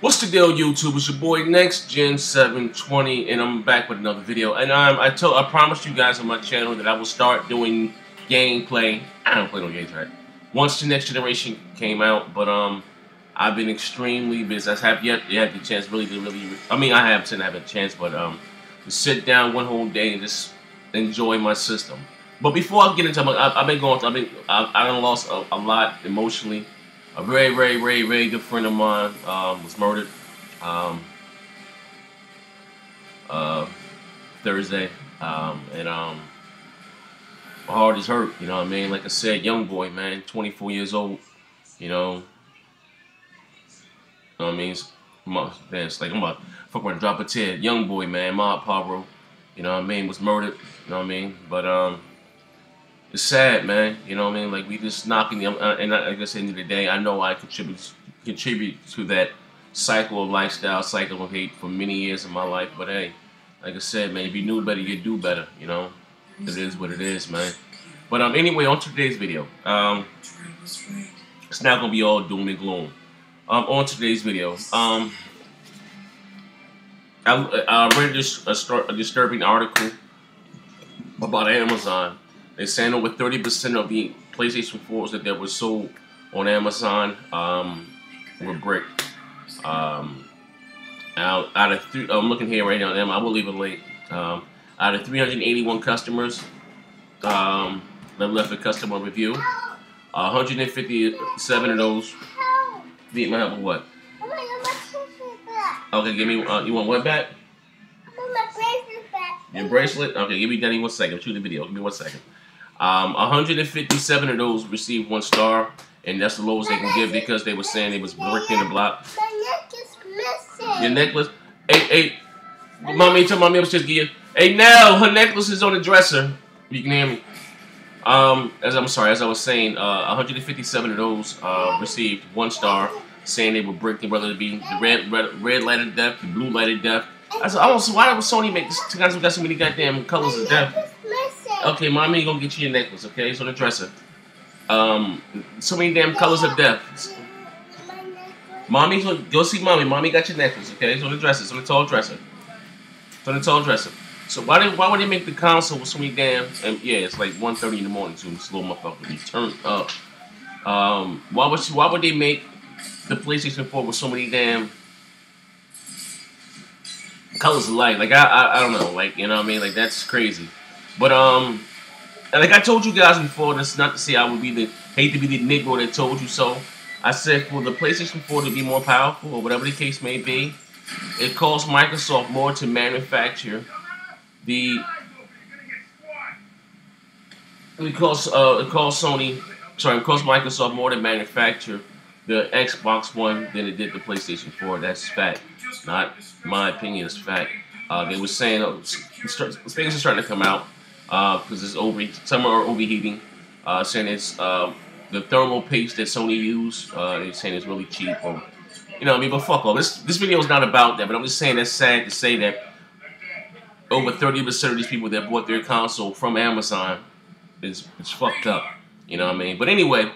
What's the deal, YouTube? It's your boy NextGen720, and I'm back with another video. And I promised you guys on my channel that I will start doing gameplay. I don't play no games right once the next generation came out, but I've been extremely busy. I have yet the chance really. I mean, I haven't had a chance, but to sit down one whole day and just enjoy my system. But before I get into my, I've lost a lot emotionally. A very, very good friend of mine was murdered Thursday, and my heart is hurt, you know what I mean? Like I said, young boy, man, 24 years old, you know what I mean? It's like, I'm about to drop a tear. Young boy, man, Mob Pablo, you know what I mean, was murdered, you know what I mean? But, it's sad, man. You know what I mean? Like, we just knocking them. And I guess at the end of the day, I know I contribute to that cycle of lifestyle, cycle of hate for many years of my life. But hey, like I said, man, if you knew better, you'd do better. You know, it is what it is, man. But anyway, on today's video, it's not gonna be all doom and gloom. On today's video, I read a disturbing article about Amazon. They're saying over 30% of the PlayStation 4s that were sold on Amazon were bricked. Out of three, I'm looking here right now. I will leave a link. Out of 381 customers that left a customer review, 157 of those. Mama, what? Okay, give me. You want what back? Your bracelet? Okay, give me Danny 1 second. Shoot the video. Give me 1 second. 157 of those received 1 star, and that's the lowest they can give because they were saying it was bricked in the block. My neck is missing. Your necklace? Hey, mommy, tell mommy upstairs to get you. Hey, now her necklace is on the dresser. You can hear me. As I was saying, 157 of those received 1 star, saying they were bricked, whether it be the red light of death, the blue light of death. I said, oh, so why would Sony make this? Guys, we got so many goddamn colors of death. Okay, mommy, gonna get you your necklace, okay? It's on the dresser. So many damn colors of death. Mommy, go see mommy. Mommy got your necklace, okay? It's on the dresser. It's on the tall dresser. It's on the tall dresser. So why would they make the console with so many damn? And yeah, it's like 1:30 in the morning, so this little motherfucker be turned up. Why would they make the PlayStation 4 with so many damn colors of light? Like I don't know, like, you know what I mean? Like, that's crazy. But and like I told you guys before, that's not to say I would be the hate to be the nigga that told you so. I said for the PlayStation 4 to be more powerful or whatever the case may be, it costs Microsoft more to manufacture the. It costs Microsoft more to manufacture the Xbox One than it did the PlayStation 4. That's fact. Not my opinion, it's fact. They were saying things are starting to come out because some are overheating. Saying it's the thermal paste that Sony used. They're saying it's really cheap. Or, you know what I mean? But fuck all. This video is not about that. But I'm just saying that's sad to say that over 30% of these people that bought their console from Amazon is fucked up. You know what I mean? But anyway,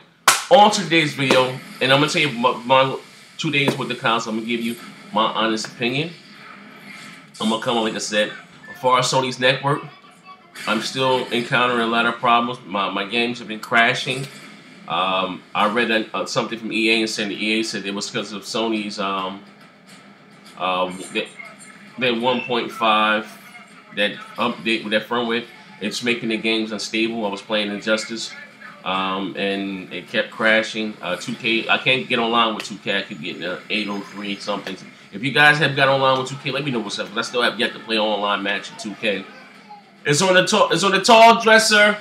on today's video, and I'm gonna tell you my 2 days with the console. I'm gonna give you my honest opinion. I'm gonna come on, like I said, as far as Sony's network, I'm still encountering a lot of problems. My games have been crashing. I read something from EA and said the EA said it was because of Sony's their 1.5 that update with that firmware. It's making the games unstable. I was playing Injustice, and it kept crashing. 2K, I can't get online with 2K. I could get 803 something. If you guys have got online with 2K, let me know what's up, because I still have yet to play online match with 2K. It's on the tall dresser.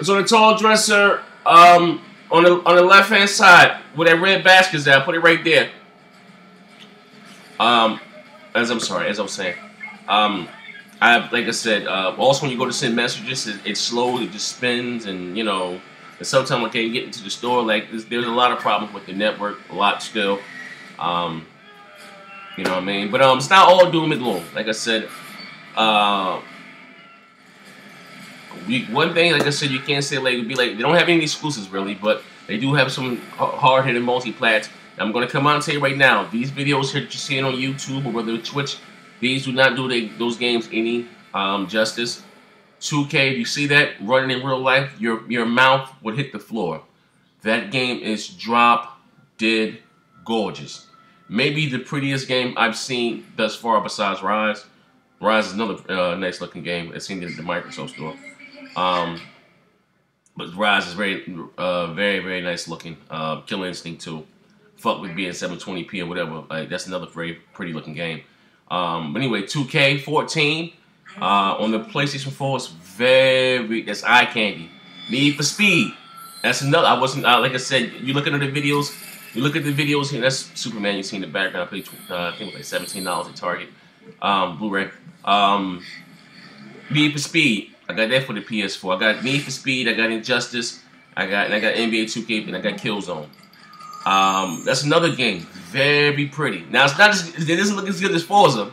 It's on the tall dresser. On the left hand side where that red basket's at. Put it right there. As I'm saying, like I said, also when you go to send messages, it's slow. It just spins, and you know, and sometimes I can't get into the store. Like there's a lot of problems with the network. A lot still. You know what I mean? But it's not all doom and gloom. Like I said, one thing, like I said, you can't say like they don't have any exclusives really, but they do have some hard-hitting multi-plats I'm going to come out and tell you right now, these videos here that you're seeing on YouTube or whether it's Twitch, these do not do those games any justice. 2K, if you see that running in real life, your mouth would hit the floor. That game is drop dead gorgeous. Maybe the prettiest game I've seen thus far besides Rez. Rez is another nice looking game. I've seen it at the Microsoft store. But Rez is very, very nice looking. Killer Instinct 2. Fuck with being 720p or whatever. Like, that's another very pretty looking game. But anyway, 2K14 on the PlayStation 4 is that's eye candy. Need for Speed. That's another. I wasn't like I said. You looking at the videos. You look at the videos here. That's Superman. You see in the background. I paid I think it was like $17 at Target. Blu-ray. Need for Speed. I got that for the PS4. I got Need for Speed. I got Injustice. I got NBA 2K and I got Killzone. That's another game. Very pretty. Now it's not just, it doesn't look as good as Forza.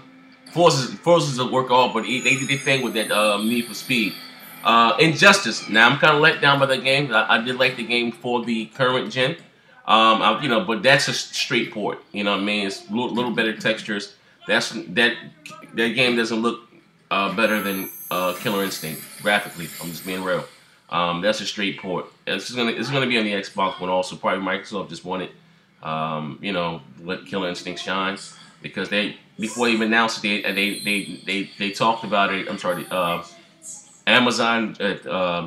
Forza's a work all, but they did their thing with that Need for Speed. Injustice. Now I'm kind of let down by the game. I did like the game for the current gen. You know, but that's a straight port. You know what I mean? It's a little better textures. That game doesn't look better than Killer Instinct graphically. I'm just being real. That's a straight port. It's gonna be on the Xbox One also. Probably Microsoft just wanted, you know, let Killer Instinct shine because before they even announced it, they talked about it. I'm sorry, Amazon,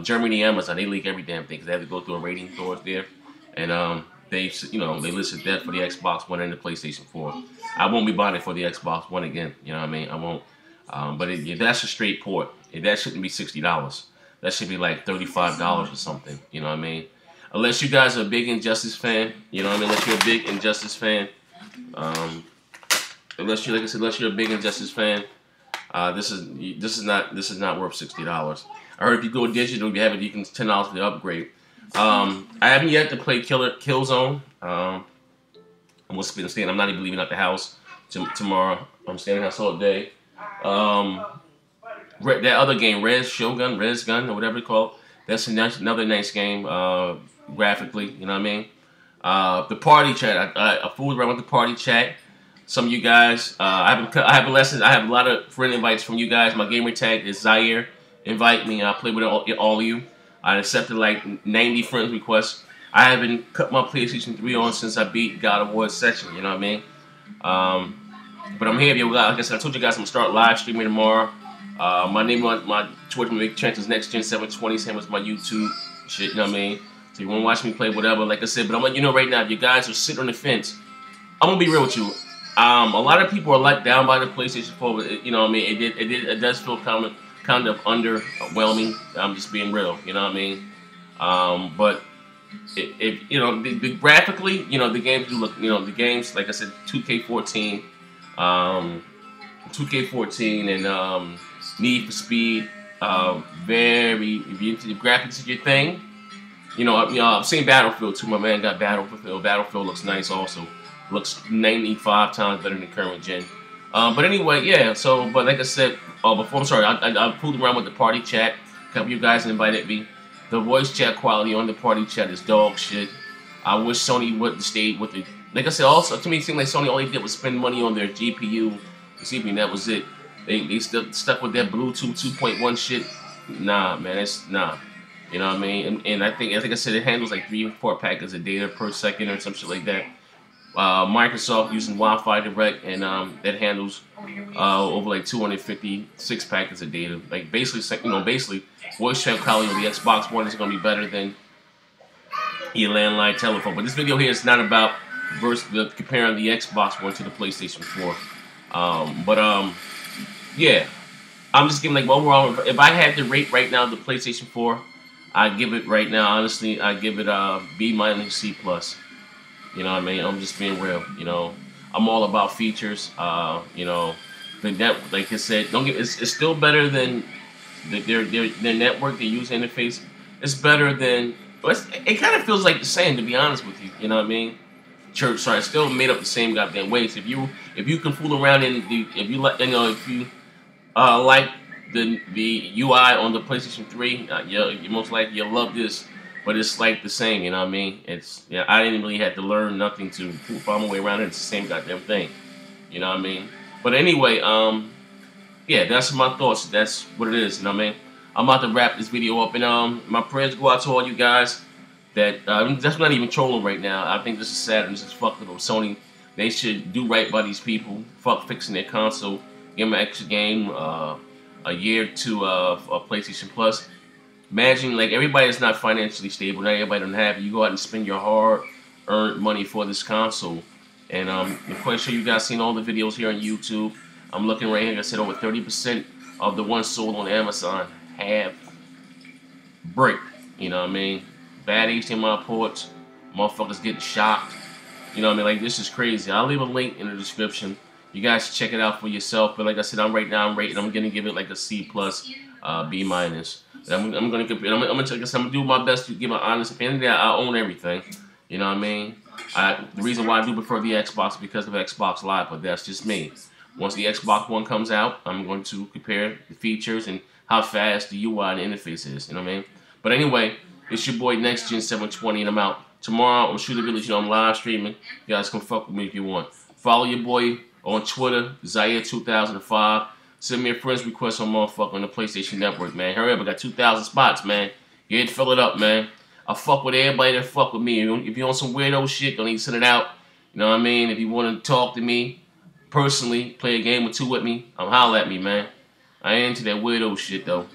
Germany, Amazon. They leak every damn thing because they have to go through a rating authority there, and they listed that for the Xbox One and the PlayStation 4. I won't be buying it for the Xbox One again. You know what I mean? I won't. But that's a straight port. That shouldn't be $60. That should be like $35 or something, you know what I mean? Unless you guys are a big Injustice fan, you know what I mean? Unless you're a big Injustice fan, unless you're a big Injustice fan, this is not worth $60. I heard if you go digital, you have it, you can $10 for the upgrade. I haven't yet to play Killzone. I'm not even leaving out the house tomorrow. I'm staying in the house all day. That other game, Rez Gun, or whatever it's called, that's another nice game graphically, you know what I mean? The party chat, I fooled around with the party chat. Some of you guys, I have a lot of friend invites from you guys. My gamer tag is Zaire. Invite me, I play with all of you. I accepted like 90 friends requests. I haven't cut my PlayStation 3 on since I beat God of War section, you know what I mean? But I'm here, like I said, I told you guys I'm gonna start live streaming tomorrow. My name on my Twitch, my big chance is NextGen720, same as my YouTube shit, you know what I mean? So you want to watch me play whatever, like I said, but I'm letting you know right now, if you guys are sitting on the fence, I'm going to be real with you. A lot of people are let down by the PlayStation 4, but you know what I mean? It does feel kind of underwhelming. I'm just being real, you know what I mean? But, you know, graphically, you know, the games do look, you know, the games, like I said, 2K14, 2K14 and Need for Speed, if you into the graphics of your thing, you know, I've seen Battlefield too. My man got Battlefield. Battlefield looks nice also. Looks 95 times better than current gen. But anyway, yeah, so, but like I said, I fooled around with the party chat. A couple of you guys invited me. The voice chat quality on the party chat is dog shit. I wish Sony wouldn't stay with it. Like I said, also, to me, it seemed like Sony all they did was spend money on their GPU. That was it. They still stuck with that Bluetooth 2.1 shit. Nah, man, nah. You know what I mean? And I think I said it handles like 3 or 4 packets of data per second or some shit like that. Microsoft using Wi-Fi Direct, and that handles over like 256 packets of data. Like basically, voice chat quality on the Xbox One is gonna be better than your landline telephone. But this video here is not about comparing the Xbox One to the PlayStation 4. Yeah, I'm just giving like overall. If I had to rate right now the PlayStation 4, I give it right now. Honestly, I give it B-, C+. You know what I mean? I'm just being real. You know, I'm all about features. You know, the net, like I said, it's still better than their network, their user interface. It's better than, but it kind of feels like the same, to be honest with you. You know what I mean? Sorry, still made up the same goddamn ways. If you can fool around if you like the UI on the PlayStation 3, you most likely you'll love this But it's like the same, you know what I mean? It's, yeah, I didn't really have to learn nothing to find my way around it. It's the same goddamn thing, you know what I mean? But anyway, yeah, that's my thoughts. That's what it is, you know what I mean? I'm about to wrap this video up, and my prayers go out to all you guys. That that's not even trolling right now. I think this is sad and this is fucked up. Sony, they should do right by these people. Fuck fixing their console. Give them an extra game, a year to a PlayStation Plus. Imagine, like, everybody is not financially stable. Not everybody don't have it. You go out and spend your hard-earned money for this console. And I'm quite sure you guys seen all the videos here on YouTube. I'm looking right here. Like I said, over 30% of the ones sold on Amazon have brick. You know what I mean? Bad HDMI ports. Motherfuckers getting shocked. You know what I mean? Like, this is crazy. I'll leave a link in the description. You guys should check it out for yourself. But like I said, I'm right now. I'm gonna give it like a C+. B-. I'm gonna do my best to give an honest opinion. I own everything, you know what I mean? The reason why I do prefer the Xbox because of Xbox Live, but that's just me. Once the Xbox One comes out, I'm going to compare the features and how fast the UI and the interface is, you know what I mean? But anyway, it's your boy NextGen720, and I'm out. Tomorrow on Shooter Village, you know, I'm live streaming. You guys can fuck with me if you want. Follow your boy on Twitter, Zaire2005. Send me a friend's request on motherfucker on the PlayStation Network, man. Hurry up, I got 2,000 spots, man. You had to fill it up, man. I fuck with everybody that fuck with me. If you're on some weirdo shit, don't even send it out. You know what I mean? If you want to talk to me personally, play a game or two with me, holler at me, man. I ain't into that weirdo shit, though.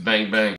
Bang, bang.